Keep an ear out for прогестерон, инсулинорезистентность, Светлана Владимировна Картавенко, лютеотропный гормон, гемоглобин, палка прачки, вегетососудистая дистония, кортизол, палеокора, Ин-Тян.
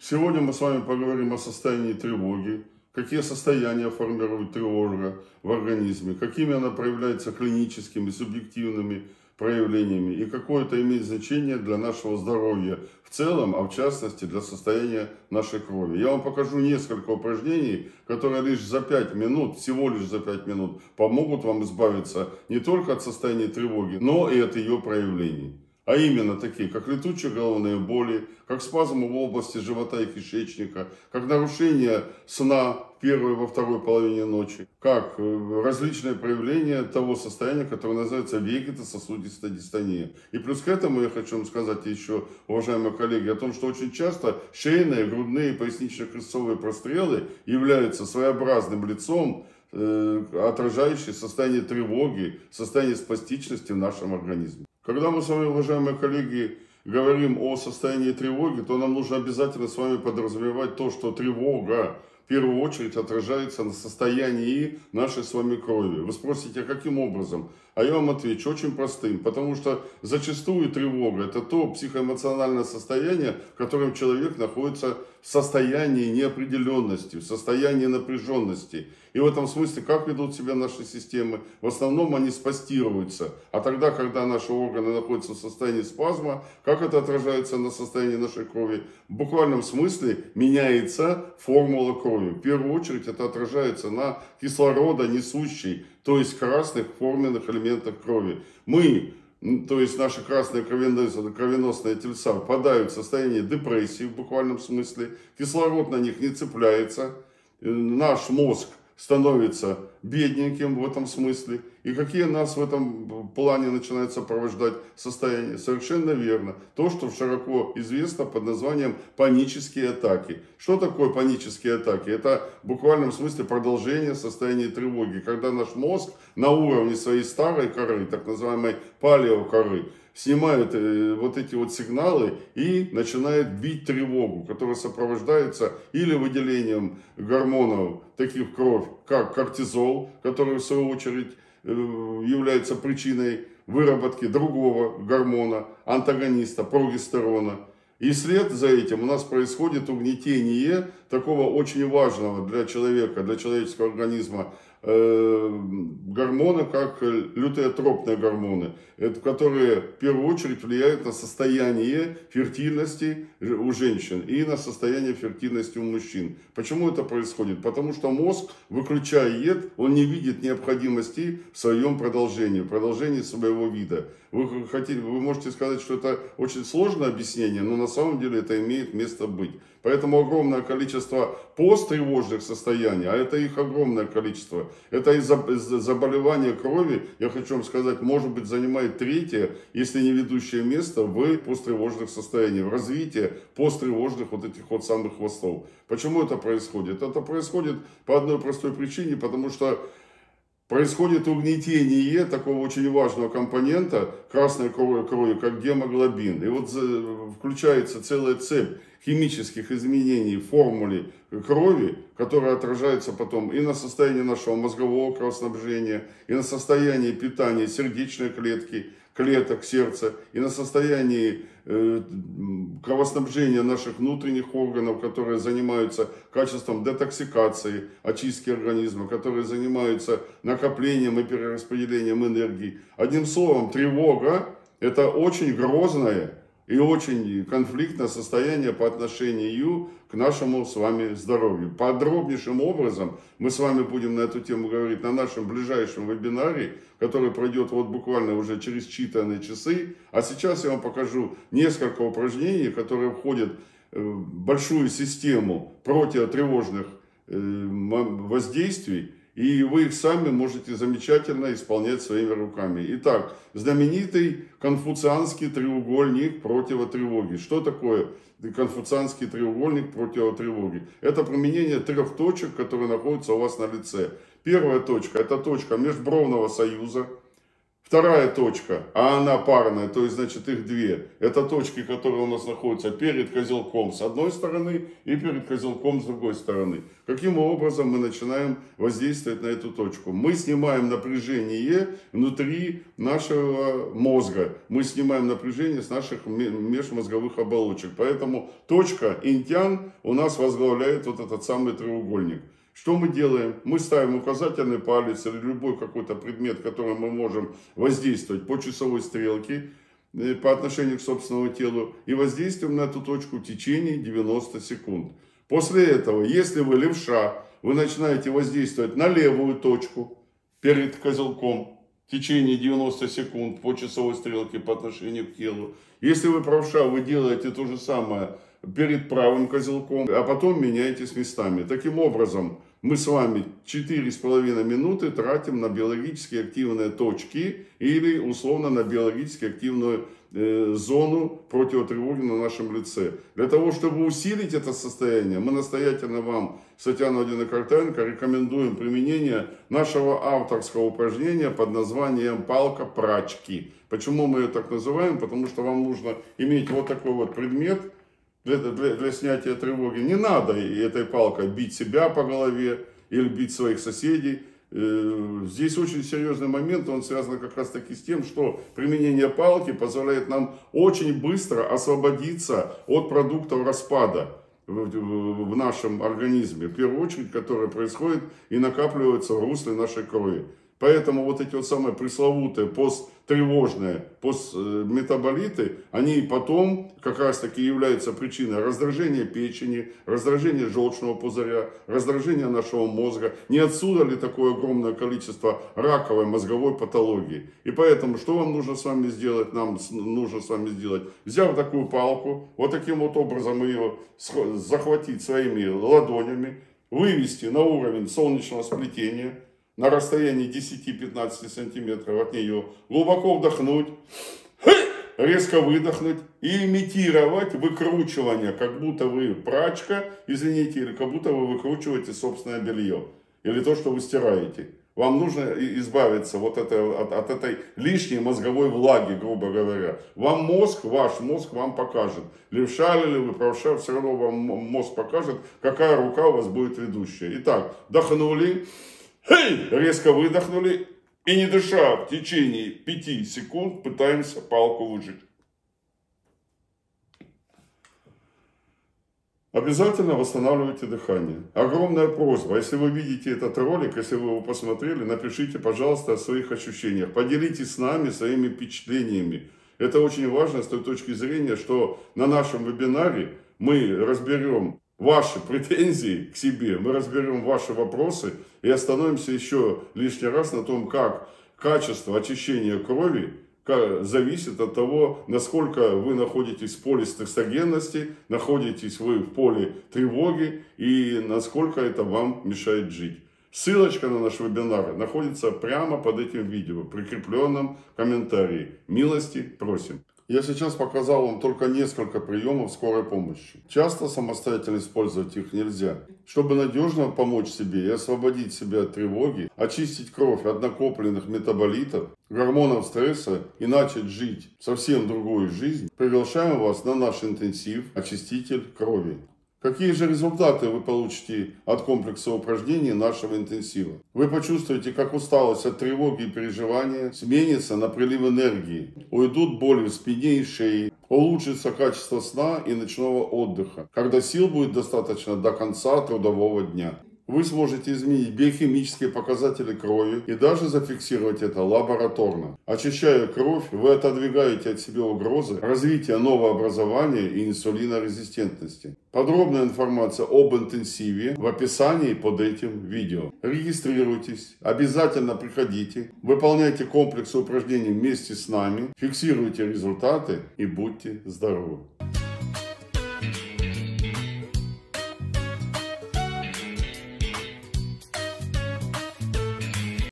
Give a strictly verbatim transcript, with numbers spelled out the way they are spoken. Сегодня мы с вами поговорим о состоянии тревоги, какие состояния формирует тревога в организме, какими она проявляется клиническими, субъективными проявлениями и какое это имеет значение для нашего здоровья в целом, а в частности для состояния нашей крови. Я вам покажу несколько упражнений, которые лишь за пять минут, всего лишь за пять минут, помогут вам избавиться не только от состояния тревоги, но и от ее проявлений. А именно такие, как летучие головные боли, как спазмы в области живота и кишечника, как нарушение сна в первой и во второй половине ночи, как различные проявления того состояния, которое называется вегетососудистая дистония. И плюс к этому я хочу вам сказать еще, уважаемые коллеги, о том, что очень часто шейные, грудные и пояснично-крестцовые прострелы являются своеобразным лицом, отражающие состояние тревоги, состояние спастичности в нашем организме. Когда мы с вами, уважаемые коллеги, говорим о состоянии тревоги, то нам нужно обязательно с вами подразумевать то, что тревога в первую очередь отражается на состоянии нашей с вами крови. Вы спросите, а каким образом? А я вам отвечу, очень простым. Потому что зачастую тревога – это то психоэмоциональное состояние, в котором человек находится в состоянии неопределенности, в состоянии напряженности. И в этом смысле, как ведут себя наши системы? В основном они спастируются. А тогда, когда наши органы находятся в состоянии спазма, как это отражается на состоянии нашей крови? В буквальном смысле меняется формула крови. В первую очередь это отражается на кислородонесущей, то есть красных форменных элементах крови. Мы, то есть наши красные кровеносные тельца, впадают в состояние депрессии в буквальном смысле. Кислород на них не цепляется. Наш мозг становится бедненьким в этом смысле. И какие нас в этом плане начинают сопровождать состояние? Совершенно верно. То, что широко известно под названием панические атаки. Что такое панические атаки? Это в буквальном смысле продолжение состояния тревоги, когда наш мозг на уровне своей старой коры, так называемой палеокоры, снимает вот эти вот сигналы и начинает бить тревогу, которая сопровождается или выделением гормонов, таких в кровь, как кортизол, который в свою очередь является причиной выработки другого гормона, антагониста, прогестерона. И вслед за этим у нас происходит угнетение такого очень важного для человека, для человеческого организма э, гормона, как лютеотропные гормоны, которые в первую очередь влияют на состояние фертильности у женщин и на состояние фертильности у мужчин. Почему это происходит? Потому что мозг, выключая яд, он не видит необходимости в своем продолжении, в продолжении своего вида. Вы, хотите, вы можете сказать, что это очень сложное объяснение, но на На самом деле это имеет место быть. Поэтому огромное количество посттревожных состояний, а это их огромное количество, это из-за заболевания крови, я хочу вам сказать, может быть, занимает третье, если не ведущее место в посттревожных состояниях, в развитии посттревожных вот этих вот самых хвостов. Почему это происходит? Это происходит по одной простой причине, потому что происходит угнетение такого очень важного компонента красной крови, как гемоглобин. И вот включается целая цепь химических изменений в формуле крови, которая отражается потом и на состоянии нашего мозгового кровоснабжения, и на состоянии питания сердечной клетки, клеток сердца, и на состоянии э, кровоснабжения наших внутренних органов, которые занимаются качеством детоксикации, очистки организма, которые занимаются накоплением и перераспределением энергии. Одним словом, тревога – это очень грозное и очень конфликтное состояние по отношению к нашему с вами здоровью. Подробнейшим образом мы с вами будем на эту тему говорить на нашем ближайшем вебинаре, который пройдет вот буквально уже через считанные часы. А сейчас я вам покажу несколько упражнений, которые входят в большую систему противотревожных воздействий, и вы их сами можете замечательно исполнять своими руками. Итак, знаменитый конфуцианский треугольник противотревоги. Что такое конфуцианский треугольник противотревоги? Это применение трех точек, которые находятся у вас на лице. Первая точка – это точка межбровного союза. Вторая точка, а она парная, то есть, значит, их две. Это точки, которые у нас находятся перед козелком с одной стороны и перед козелком с другой стороны. Каким образом мы начинаем воздействовать на эту точку? Мы снимаем напряжение внутри нашего мозга. Мы снимаем напряжение с наших межмозговых оболочек. Поэтому точка Ин-Тян у нас возглавляет вот этот самый треугольник. Что мы делаем? Мы ставим указательный палец или любой какой-то предмет, который мы можем воздействовать по часовой стрелке по отношению к собственному телу, и воздействуем на эту точку в течение девяноста секунд. После этого, если вы левша, вы начинаете воздействовать на левую точку перед козелком в течение девяноста секунд по часовой стрелке по отношению к телу. Если вы правша, вы делаете то же самое перед правым козелком, а потом меняетесь местами. Таким образом, мы с вами четыре с половиной минуты тратим на биологически активные точки или условно на биологически активную э, зону противотревоги на нашем лице. Для того, чтобы усилить это состояние, мы настоятельно вам, Светлана Владимировна Картавенко, рекомендуем применение нашего авторского упражнения под названием «Палка прачки». Почему мы ее так называем? Потому что вам нужно иметь вот такой вот предмет. Для, для, для снятия тревоги не надо этой палкой бить себя по голове или бить своих соседей. Здесь очень серьезный момент, он связан как раз таки с тем, что применение палки позволяет нам очень быстро освободиться от продуктов распада в нашем организме, в первую очередь, которые происходят и накапливаются в русле нашей крови. Поэтому вот эти вот самые пресловутые посттревожные постметаболиты, они потом как раз таки являются причиной раздражения печени, раздражения желчного пузыря, раздражения нашего мозга. Не отсюда ли такое огромное количество раковой мозговой патологии? И поэтому что вам нужно с вами сделать? Нам нужно с вами сделать, взяв такую палку, вот таким вот образом ее захватить своими ладонями, вывести на уровень солнечного сплетения, на расстоянии десяти-пятнадцати сантиметров от нее, глубоко вдохнуть, резко выдохнуть и имитировать выкручивание, как будто вы прачка, извините, или как будто вы выкручиваете собственное белье, или то, что вы стираете. Вам нужно избавиться вот это, от, от этой лишней мозговой влаги, грубо говоря. Вам мозг, ваш мозг вам покажет. Левша ли вы, правша, все равно вам мозг покажет, какая рука у вас будет ведущая. Итак, вдохнули. Резко выдохнули и, не дыша, в течение пяти секунд пытаемся палку выжать. Обязательно восстанавливайте дыхание. Огромная просьба, если вы видите этот ролик, если вы его посмотрели, напишите, пожалуйста, о своих ощущениях. Поделитесь с нами своими впечатлениями. Это очень важно с той точки зрения, что на нашем вебинаре мы разберем ваши претензии к себе, мы разберем ваши вопросы и остановимся еще лишний раз на том, как качество очищения крови зависит от того, насколько вы находитесь в поле стрессогенности, находитесь вы в поле тревоги и насколько это вам мешает жить. Ссылочка на наш вебинар находится прямо под этим видео, прикрепленном комментарии. Милости просим. Я сейчас показал вам только несколько приемов скорой помощи. Часто самостоятельно использовать их нельзя. Чтобы надежно помочь себе и освободить себя от тревоги, очистить кровь от накопленных метаболитов, гормонов стресса и начать жить совсем другую жизнь, приглашаем вас на наш интенсив «Очиститель крови». Какие же результаты вы получите от комплекса упражнений нашего интенсива? Вы почувствуете, как усталость от тревоги и переживания сменится на прилив энергии, уйдут боли в спине и шее, улучшится качество сна и ночного отдыха, когда сил будет достаточно до конца трудового дня. Вы сможете изменить биохимические показатели крови и даже зафиксировать это лабораторно. Очищая кровь, вы отодвигаете от себя угрозы развития новообразования и инсулинорезистентности. Подробная информация об интенсиве в описании под этим видео. Регистрируйтесь, обязательно приходите, выполняйте комплекс упражнений вместе с нами, фиксируйте результаты и будьте здоровы!